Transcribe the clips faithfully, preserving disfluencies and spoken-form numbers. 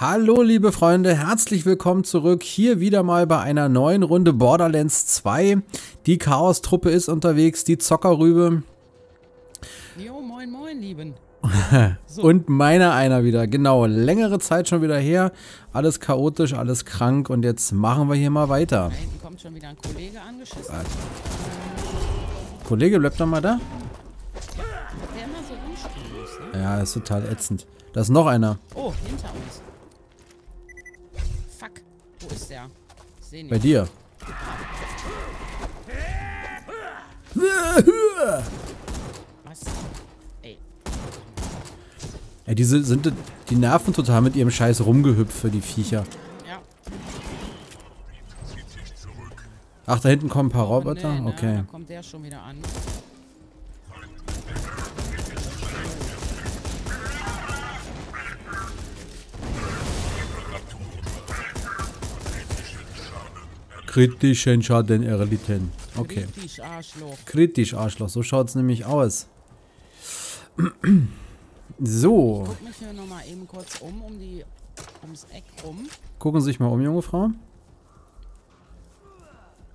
Hallo liebe Freunde, herzlich willkommen zurück, hier wieder mal bei einer neuen Runde Borderlands zwei. Die Chaos-Truppe ist unterwegs, die Zockerrübe. Jo, moin moin, lieben. So. Und meiner einer wieder, genau, längere Zeit schon wieder her, alles chaotisch, alles krank und jetzt machen wir hier mal weiter. Da hinten kommt schon wieder ein Kollege angeschissen. Also. Kollege, bleibt doch mal da. Ja, der immer so rumspielen muss, ne? Ja, ist total ätzend. Da ist noch einer. Oh, hinter uns. Wo ist der? Ich seh ihn. Bei dir. Was? Ey. Ja, diese sind die nerven total mit ihrem Scheiß rumgehüpfe, die Viecher. Ja. Ach, da hinten kommen ein paar Roboter. Oh, nee, okay. Da kommt der schon wieder an. Kritischen Schaden erlitten. Okay. Kritisch Arschloch. Kritisch Arschloch. So schaut's nämlich aus. So. Ich guck mich hier nochmal eben kurz um, um die, ums Eck rum. Gucken Sie sich mal um, junge Frau.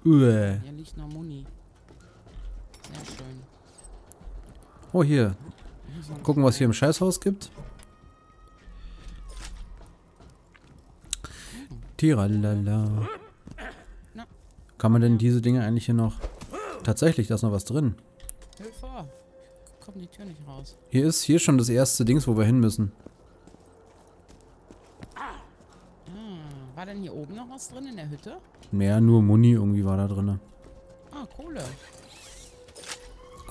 Uäh. Hier liegt noch Muni. Sehr schön. Oh, hier. Gucken, was hier im Scheißhaus gibt. Tiralala. Kann man denn diese Dinge eigentlich hier noch... Tatsächlich, da ist noch was drin. Hilfe! Ich komm die Tür nicht raus. Hier ist hier schon das erste Dings, wo wir hin müssen. Ah. Ah. War denn hier oben noch was drin in der Hütte? Naja, nur Muni irgendwie war da drin. Ah, Kohle.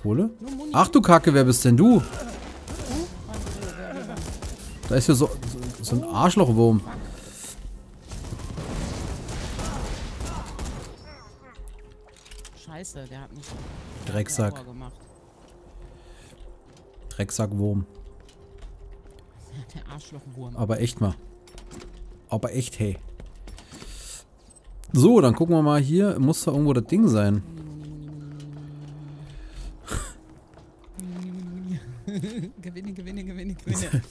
Kohle? Ach du Kacke, wer bist denn du? Hm? Da ist ja so, so, so ein Arschlochwurm. Der hat nicht Drecksack gemacht. Drecksackwurm. Der Arschlochwurm. Aber echt mal. Aber echt, hey. So, dann gucken wir mal hier. Muss da irgendwo das Ding sein? Gewinne, gewinne, gewinne, gewinne.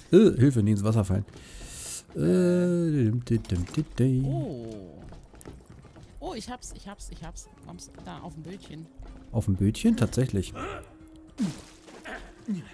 Hilfe, nie ins Wasser fallen. Oh. Oh, ich hab's, ich hab's, ich hab's. Kommst da auf dem Bötchen. Auf dem Bötchen? Tatsächlich.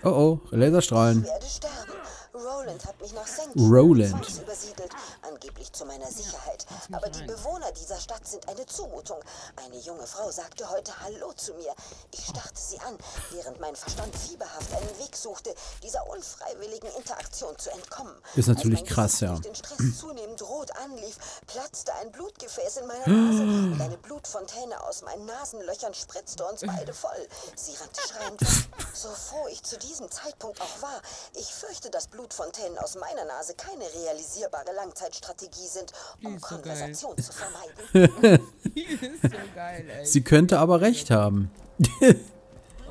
Oh oh, Laserstrahlen. Ich werde sterben. Roland hat mich nach Sankt Roland übersiedelt, angeblich zu meiner Sicherheit. Aber die Bewohner dieser Stadt sind eine Zumutung. Eine junge Frau sagte heute Hallo zu mir. Ich starrte sie an, während mein Verstand fieberhaft einen Weg suchte, dieser unfreiwilligen Interaktion zu entkommen. Ist natürlich krass, ja. Als mein Gesicht durch den Stress zunehmend rot anlief, platzte ein Blutgefäß in meiner Nase und eine Blutfontäne aus meinen Nasenlöchern spritzte uns beide voll. Sie rannte schreiend weg. So froh ich zu diesem Zeitpunkt auch war, ich fürchte, das Blut Blutfontänen aus meiner Nase keine realisierbare Langzeitstrategie sind, um so Konversation geil. zu vermeiden. Die ist so geil, ey. Sie könnte aber recht haben.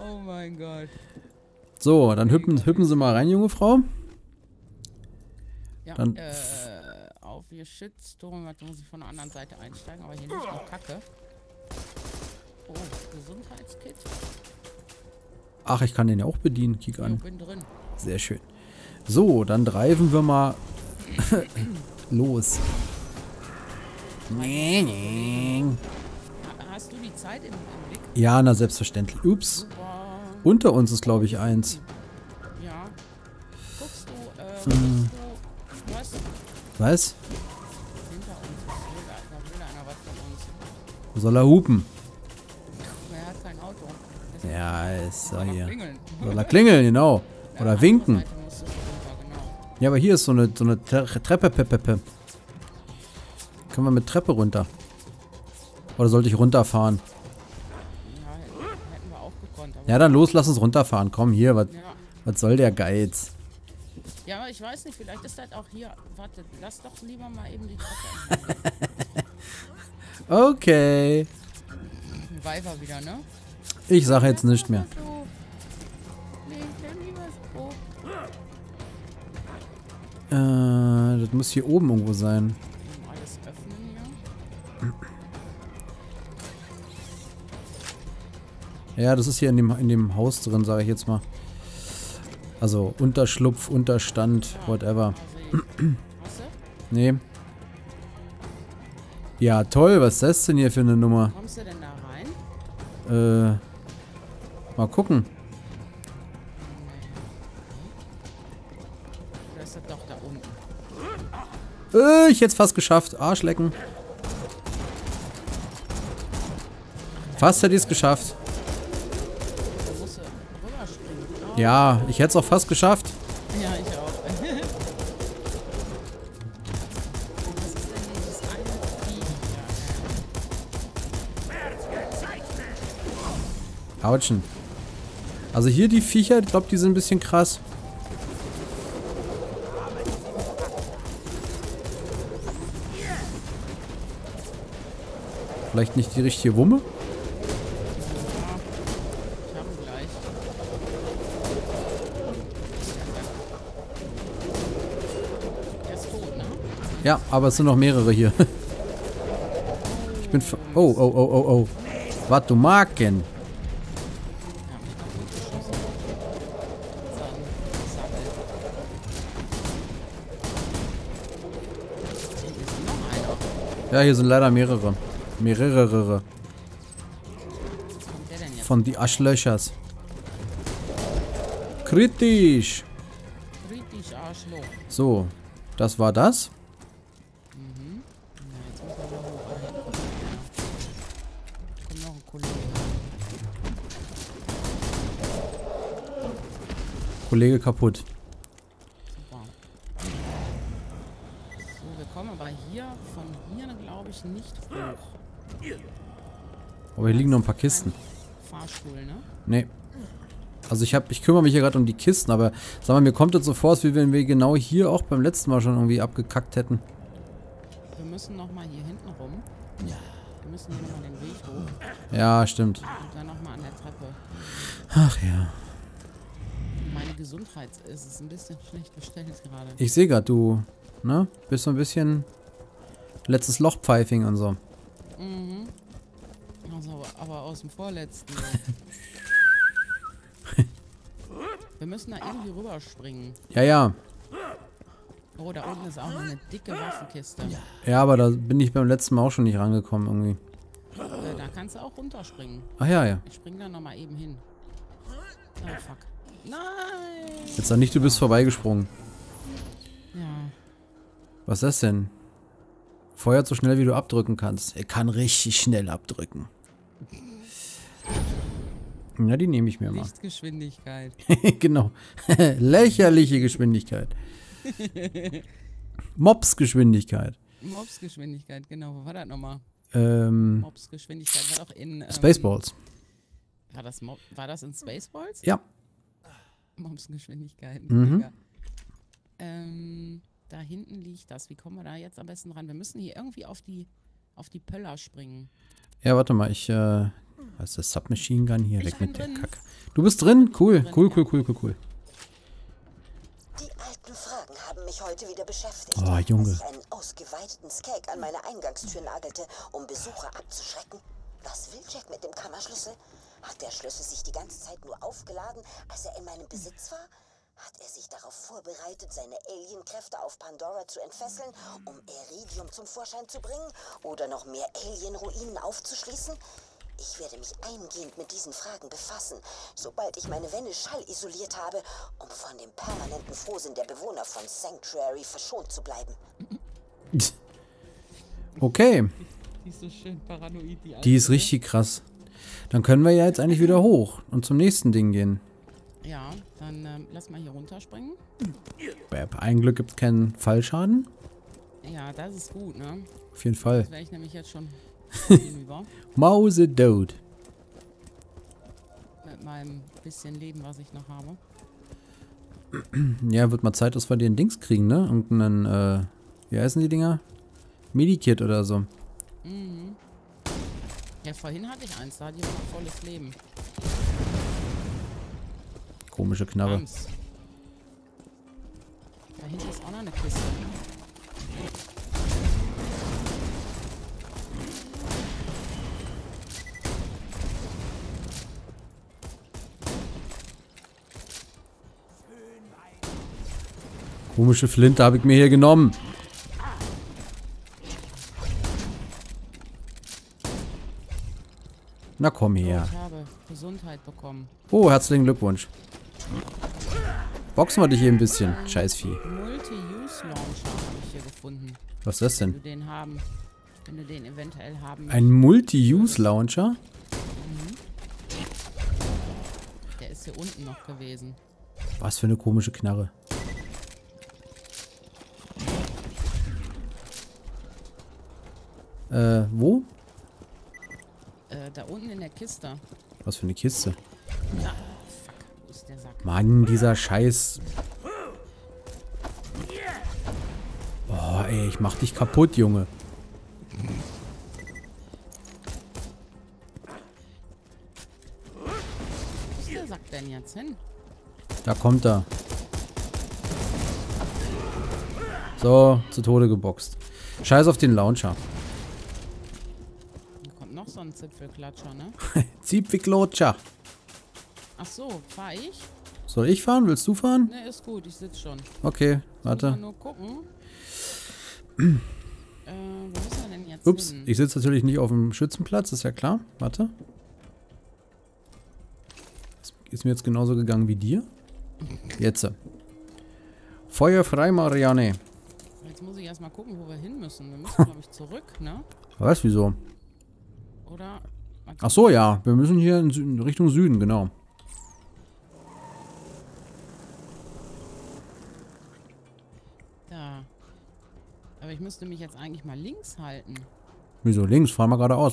Oh mein Gott. So, dann hüppen, hüppen Sie mal rein, junge Frau. Ja, dann äh, auf ihr Shitstorm muss ich von der anderen Seite einsteigen, aber hier liegt noch Kacke. Oh, Gesundheitskit. Ach, ich kann den ja auch bedienen, kick an. Ich bin drin. Sehr schön. So, dann dreifen wir mal los. Hast du die Zeit im, im Blick? Ja, na selbstverständlich. Ups. Super. Unter uns ist, glaube ich, eins. Ja. Guckst du, äh, hm. guckst du, was? Was? Hinter uns. Da will einer was von uns. Soll er hupen? Er hat kein Auto. Das ja, ist er hier. Klingeln. Soll er klingeln, genau. Oder ja, winken. Ja, aber hier ist so eine, so eine Treppe. Pepepe. Können wir mit Treppe runter? Oder sollte ich runterfahren? Ja, hätten wir auch gekonnt, aber ja, dann los, lass uns runterfahren. Komm, hier, was ja. soll der Geiz? Ja, aber ich weiß nicht, vielleicht ist das auch hier... Warte, lass doch lieber mal eben die Treppe. Okay. Ein Weiber wieder, ne? Ich sag jetzt nichts mehr. Äh, das muss hier oben irgendwo sein. Alles öffnen hier. Ja, das ist hier in dem, in dem Haus drin, sage ich jetzt mal. Also Unterschlupf, Unterstand, ja, whatever. Also, Nee. Ja, toll. Was ist das denn hier für eine Nummer? Kommst du denn da rein? Äh. Mal gucken. Das ist doch da unten. Äh, ich hätte es fast geschafft. Arschlecken. Fast hätte ich es geschafft. Ja, ich hätte es auch fast geschafft. Ja, ich auch. Autschen. Also hier die Viecher, ich glaube, die sind ein bisschen krass. Vielleicht nicht die richtige Wumme? Ja, aber es sind noch mehrere hier. Ich bin... Oh, oh, oh, oh, oh. Was du Marken? Ja, hier sind leider mehrere. Mehrere. Von die Aschlöchers. Kritisch. Kritisch, Arschloch. So, das war das. Kollege kaputt. Super. So, wir kommen aber hier von hier, glaube ich, nicht hoch. Aber hier liegen noch ein paar Kisten. Fahrstuhl, ne? Nee. Also ich habe, ich kümmere mich hier gerade um die Kisten, aber sag mal, mir kommt das so vor, wie wenn wir genau hier auch beim letzten Mal schon irgendwie abgekackt hätten. Wir müssen noch mal hier hinten rum. Ja. Wir müssen hier nochmal den Weg hoch. Ja, stimmt. Und dann nochmal an der Treppe. Ach ja. Meine Gesundheit ist, ist ein bisschen schlecht gestellt gerade. Ich sehe gerade, du, ne? Bist so ein bisschen letztes Lochpfeifing und so. Mhm. Also, aber aus dem vorletzten. Wir müssen da irgendwie rüberspringen. Ja, ja. Oh, da unten ist auch noch eine dicke Waffenkiste. Ja, aber da bin ich beim letzten Mal auch schon nicht rangekommen irgendwie. Äh, da kannst du auch runterspringen. Ach ja, ja. Ich spring da nochmal eben hin. Oh, fuck. Nein! Jetzt sag nicht, du bist vorbeigesprungen. Ja. Was ist das denn? Feuert so schnell, wie du abdrücken kannst. Er kann richtig schnell abdrücken. Na, die nehme ich mir mal. Lichtgeschwindigkeit. Genau. Lächerliche Geschwindigkeit. Mobsgeschwindigkeit. Mobsgeschwindigkeit, genau. Wo war das nochmal? Ähm, Mobsgeschwindigkeit war doch in... Ähm, Spaceballs. War das, Mob war das in Spaceballs? Ja. Momsengeschwindigkeiten. Mhm. Ähm, da hinten liegt das. Wie kommen wir da jetzt am besten ran? Wir müssen hier irgendwie auf die auf die Pöller springen. Ja, warte mal. Ich, äh, was ist das? Submachine Gun hier. Ich weg mit drin. Der Kacke. Du bist drin? Cool. Drin, cool, ja. cool, cool, cool, cool. Die alten Fragen haben mich heute wieder beschäftigt. Oh, Junge. Als ich einen ausgeweiteten Skeg an meine Eingangstür nagelte, um Besucher abzuschrecken. Was will Jack mit dem Kammerschlüssel? Hat der Schlüssel sich die ganze Zeit nur aufgeladen, als er in meinem Besitz war? Hat er sich darauf vorbereitet, seine Alienkräfte auf Pandora zu entfesseln, um Eridium zum Vorschein zu bringen oder noch mehr Alien-Ruinen aufzuschließen? Ich werde mich eingehend mit diesen Fragen befassen, sobald ich meine Wände schallisoliert habe, um von dem permanenten Frohsinn der Bewohner von Sanctuary verschont zu bleiben. Okay. Die ist so schön paranoid, die alte. Die ist richtig krass. Dann können wir ja jetzt eigentlich wieder hoch und zum nächsten Ding gehen. Ja, dann ähm, lass mal hier runterspringen. Bäb, ein Glück gibt es keinen Fallschaden. Ja, das ist gut, ne? Auf jeden Fall. Das wäre ich nämlich jetzt schon hinüber. Mause dood. Mit meinem bisschen Leben, was ich noch habe. Ja, wird mal Zeit, dass wir den Dings kriegen, ne? Irgendeinen, äh, wie heißen die Dinger? Medikit oder so. Mhm. Ja, vorhin hatte ich eins, da hat jemand noch volles Leben. Komische Knarre. Da hinten ist auch noch eine Kiste. Komische Flinte habe ich mir hier genommen. Na komm her. Ich habe Gesundheit bekommen. Oh, herzlichen Glückwunsch. Boxen wir dich hier ein bisschen. Scheißvieh. Multi-Use-Launcher habe ich hier gefunden. Was ist das denn? Wenn du den haben, wenn du den eventuell haben möchtest. Ein Multi-Use-Launcher? Mhm. Der ist hier unten noch gewesen. Was für eine komische Knarre. Äh, wo? Äh, da unten in der Kiste. Was für eine Kiste? Ja. Fuck, wo ist der Sack? Mann, dieser Scheiß. Oh, ey, ich mach dich kaputt, Junge. Wo ist der Sack denn jetzt hin? Da kommt er. So, zu Tode geboxt. Scheiß auf den Launcher. So ein Zipfelklatscher, ne? Zipfelklatscher. Ach so, fahr ich? Soll ich fahren? Willst du fahren? Ne, ist gut, ich sitze schon. Okay, warte. Ich nur gucken. äh, wo ist er denn jetzt? Ups, hin? Ich sitze natürlich nicht auf dem Schützenplatz, ist ja klar. Warte. Ist mir jetzt genauso gegangen wie dir. Jetzt. Feuer frei, Marianne. Jetzt muss ich erstmal gucken, wo wir hin müssen. Wir müssen, glaube ich, zurück, ne? Weißt du, wieso? Oder? Ach so, ja. Wir müssen hier in Süden, Richtung Süden, genau. Da. Aber ich müsste mich jetzt eigentlich mal links halten. Wieso links? Fahren wir geradeaus.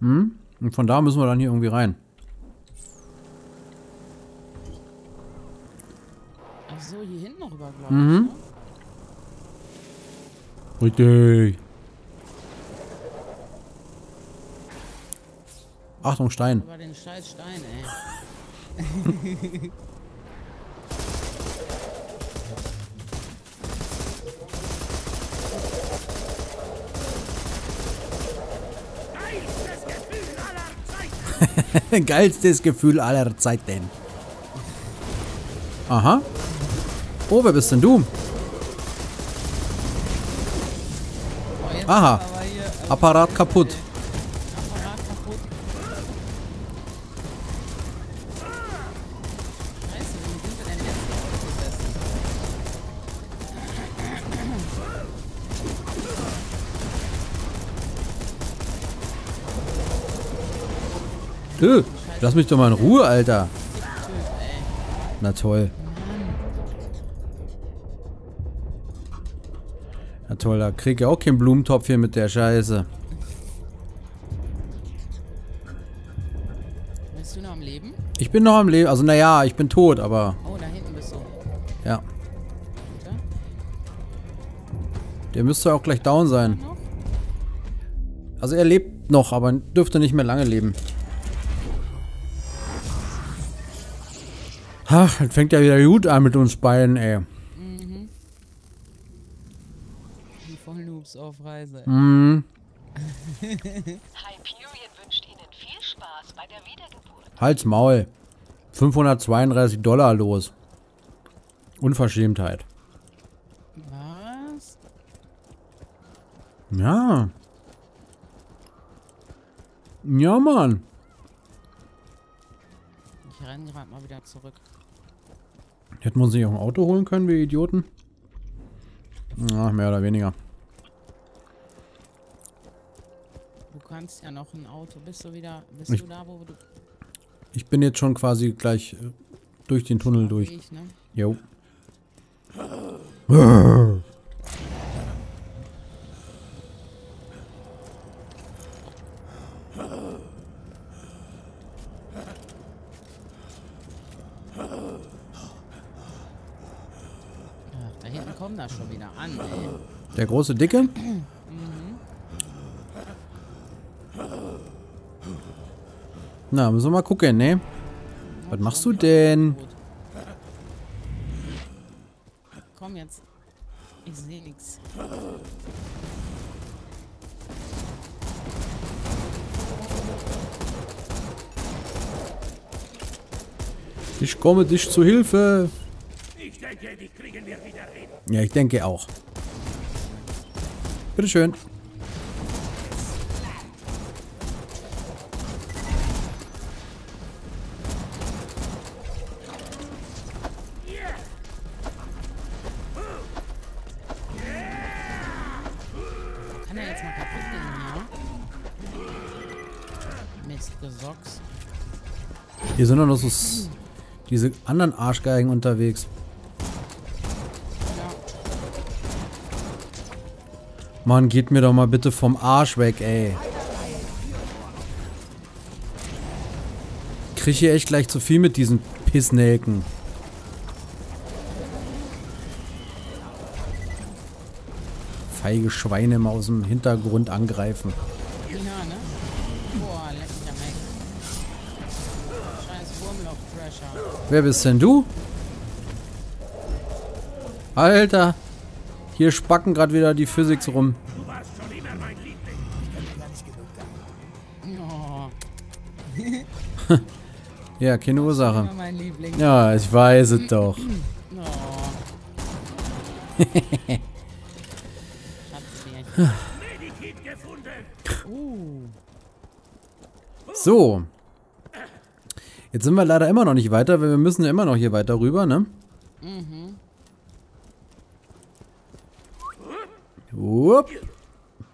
Hm? Und von da müssen wir dann hier irgendwie rein. Ach so, hier hinten rüber, glaube ich. Mhm. Ne? Richtig. Achtung, Stein. Über den scheiß Stein, ey. Geilstes Gefühl aller Zeiten. Aha. Oh, wer bist denn du? Aha, Apparat kaputt. Apparat kaputt. Scheiße, wie sind wir denn jetzt gesessen? Hey, lass mich doch mal in Ruhe, Alter. Na toll. Toll, da krieg ich auch keinen Blumentopf hier mit der Scheiße. Bist du noch am Leben? Ich bin noch am Leben. Also naja, ich bin tot, aber... Oh, da hinten bist du. Ja. Bitte? Der müsste auch gleich down sein. Also er lebt noch, aber dürfte nicht mehr lange leben. Ach, jetzt fängt ja wieder gut an mit uns beiden, ey. Auf Reise. Mm. Hyperion wünscht Ihnen viel Spaß bei der Wiedergeburt. Halt's Maul. fünfhundertzweiunddreißig Dollar los. Unverschämtheit. Was? Ja. Ja, Mann. Ich renne gerade mal wieder zurück. Hätten wir uns nicht auch ein Auto holen können, wir Idioten? Na, mehr oder weniger. Du kannst ja noch ein Auto. Bist du wieder. Bist ich, du da, wo du. Ich bin jetzt schon quasi gleich durch den Tunnel durch. Ich, ne? Jo. Ach, da hinten kommt das schon wieder an, ey. Der große Dicke? Na, müssen wir mal gucken, ne? Was machst du denn? Komm jetzt. Ich sehe nichts. Ich komme dich zu Hilfe. Ich denke, die kriegen wir wieder hin. Ja, ich denke auch. Bitteschön. Socks. Hier sind doch noch so S diese anderen Arschgeigen unterwegs. Mann, geht mir doch mal bitte vom Arsch weg, ey. Ich krieg hier echt gleich zu viel mit diesen Pissnelken. Feige Schweine mal aus dem Hintergrund angreifen. Ja, ne? Boah, leck mich am Eck. Scheiß Wurmloch-Crasher. Wer bist denn du? Alter! Hier spacken gerade wieder die Physics rum. Ja, keine Ursache. Ja, ich weiß es doch. So. Jetzt sind wir leider immer noch nicht weiter, weil wir müssen ja immer noch hier weiter rüber, ne? Upp.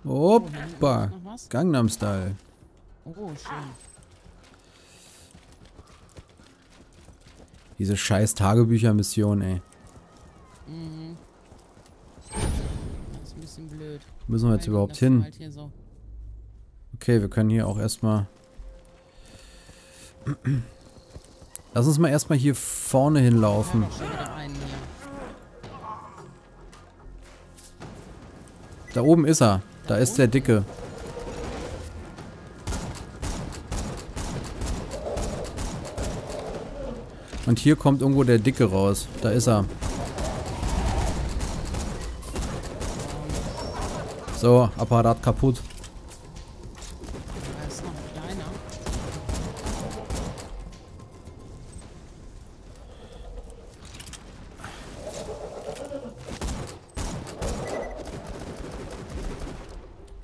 Hoppa. Gangnam Style. Oh, schön. Diese scheiß Tagebücher-Mission, ey. Mhm. Das ist ein bisschen blöd. Müssen wir jetzt überhaupt hin? Okay, wir können hier auch erstmal... Lass uns mal erstmal hier vorne hinlaufen. Da oben ist er. Da ist der Dicke. Und hier kommt irgendwo der Dicke raus. Da ist er. So, Apparat kaputt. Da ist noch kleiner.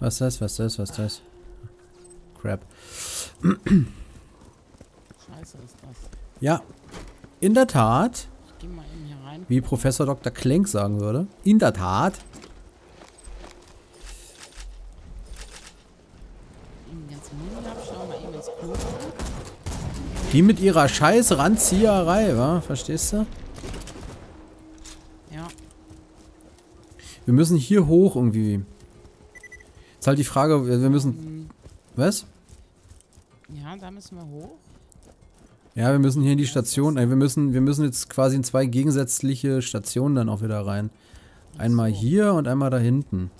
Was ist das? Was ist das? Was ist das? Crap. Scheiße ist das. Ja. In der Tat, wie Professor Doktor Klenk sagen würde, in der Tat. Die mit ihrer scheiß Ranzieherei, wa? Verstehst du? Ja. Wir müssen hier hoch irgendwie. Ist halt die Frage, wir müssen... Was? Ja, da müssen wir hoch. Ja, wir müssen hier in die Station, äh, wir müssen, wir müssen jetzt quasi in zwei gegensätzliche Stationen dann auch wieder rein. Einmal hier und einmal da hinten.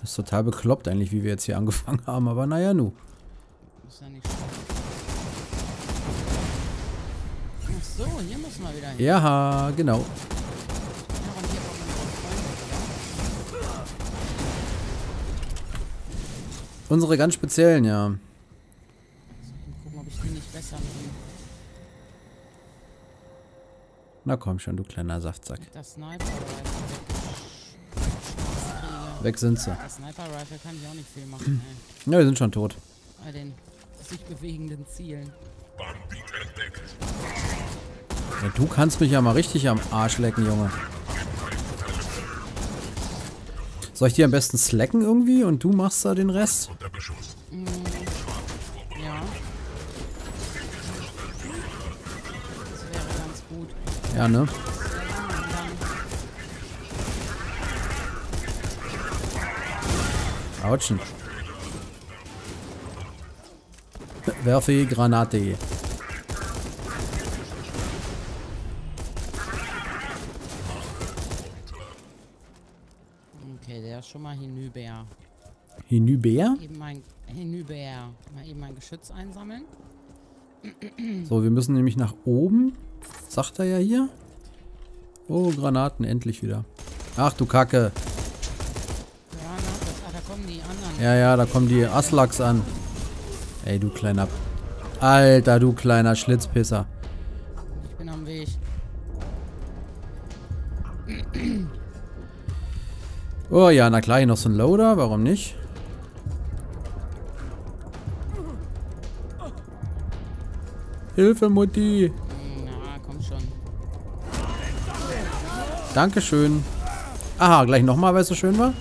Das ist total bekloppt eigentlich, wie wir jetzt hier angefangen haben, aber naja, nu. Ach so, hier müssen wir wieder hin. Ja, genau. Unsere ganz speziellen, ja. Na komm schon, du kleiner Saftsack. Das Sniper Rifle. Weg sind sie. Das Sniper Rifle kann ich auch nicht viel machen, ey. Ja, wir sind schon tot. Bei den sich bewegenden Zielen. Ja, du kannst mich ja mal richtig am Arsch lecken, Junge. Soll ich dir am besten slacken irgendwie und du machst da den Rest? Mhm. Ja, ne? Autschen. Werfe Granate. Okay, der ist schon mal hinüber. Hinüber? Eben ein, hinüber. Mal eben ein Geschütz einsammeln. So, wir müssen nämlich nach oben. Sagt er ja hier. Oh, Granaten, endlich wieder. Ach du Kacke. Ja, ja, da kommen die Aslaks an. Ey, du kleiner... Alter, du kleiner Schlitzpisser. Ich bin am Weg. Oh ja, na klar, hier noch so ein Loader. Warum nicht? Hilfe, Mutti. Dankeschön. Aha, gleich nochmal, weil es so schön war.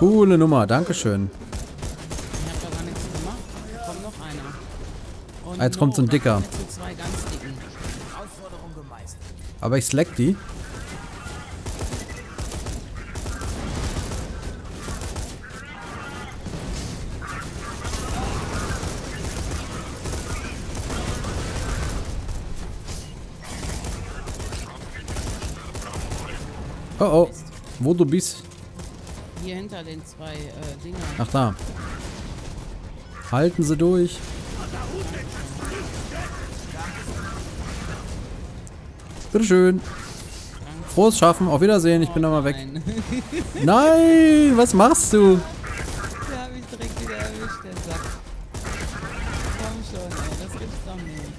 Coole Nummer, dankeschön. Ich hab doch nichts gemacht. Da kommt noch einer. Und ah, jetzt kommt so ein Dicker. Zwei ganz dicken. Aber ich slack die. Oh oh, wo du bist? Hier hinter den zwei äh, Dingern. Ach da. Halten Sie durch. Bitteschön. Frohes Schaffen, auf Wiedersehen, ich bin da mal weg. Nein, was machst du? Da hab ich direkt wieder erwischt, der Sack. Komm schon, ey, das gibt's doch nicht.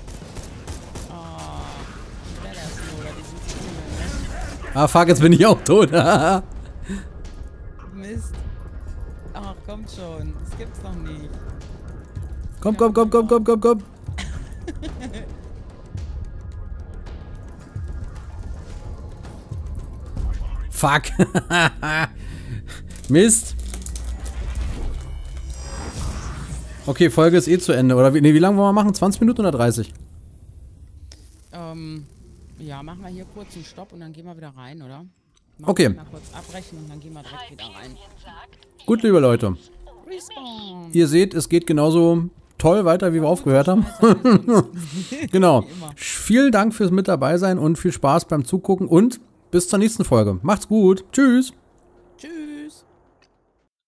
Oh, wäre das so, oder die sind zu schnell. Ah, fuck, jetzt bin ich auch tot. Mist. Ach, kommt schon, das gibt's doch nicht. Komm, komm, komm, komm, komm, komm, komm. Fuck. Mist. Okay, Folge ist eh zu Ende. Oder wie, nee, wie lange wollen wir machen? zwanzig Minuten oder dreißig? Ähm, ja, machen wir hier kurz einen Stopp und dann gehen wir wieder rein, oder? Machen okay. Wir mal kurz abbrechen und dann gehen wir direkt wieder rein. Gut, liebe Leute. Respawn. Ihr seht, es geht genauso toll weiter, wie wir aufgehört haben. Genau. Vielen Dank fürs mit dabei sein und viel Spaß beim Zugucken und bis zur nächsten Folge. Macht's gut. Tschüss.